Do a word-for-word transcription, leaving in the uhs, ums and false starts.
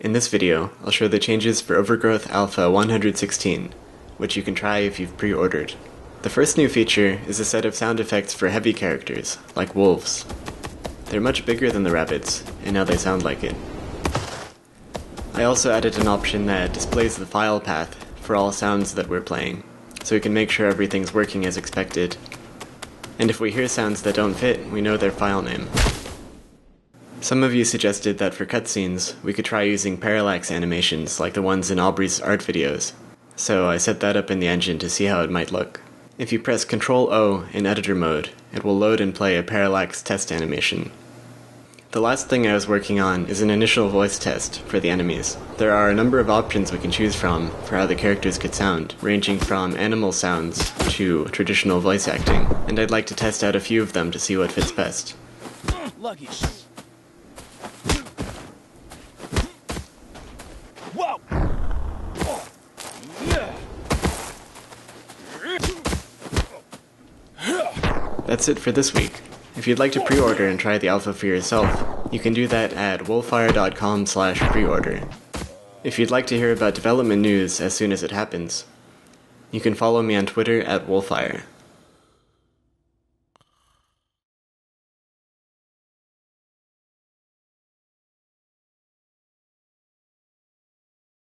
In this video, I'll show the changes for Overgrowth Alpha one hundred sixteen, which you can try if you've pre-ordered. The first new feature is a set of sound effects for heavy characters, like wolves. They're much bigger than the rabbits, and now they sound like it. I also added an option that displays the file path for all sounds that we're playing, so we can make sure everything's working as expected. And if we hear sounds that don't fit, we know their file name. Some of you suggested that for cutscenes, we could try using parallax animations like the ones in Aubrey's art videos, so I set that up in the engine to see how it might look. If you press control O in editor mode, it will load and play a parallax test animation. The last thing I was working on is an initial voice test for the enemies. There are a number of options we can choose from for how the characters could sound, ranging from animal sounds to traditional voice acting, and I'd like to test out a few of them to see what fits best. Luggage. That's it for this week. If you'd like to pre-order and try the alpha for yourself, you can do that at wolfire dot com slash pre-order. If you'd like to hear about development news as soon as it happens, you can follow me on Twitter at wolfire.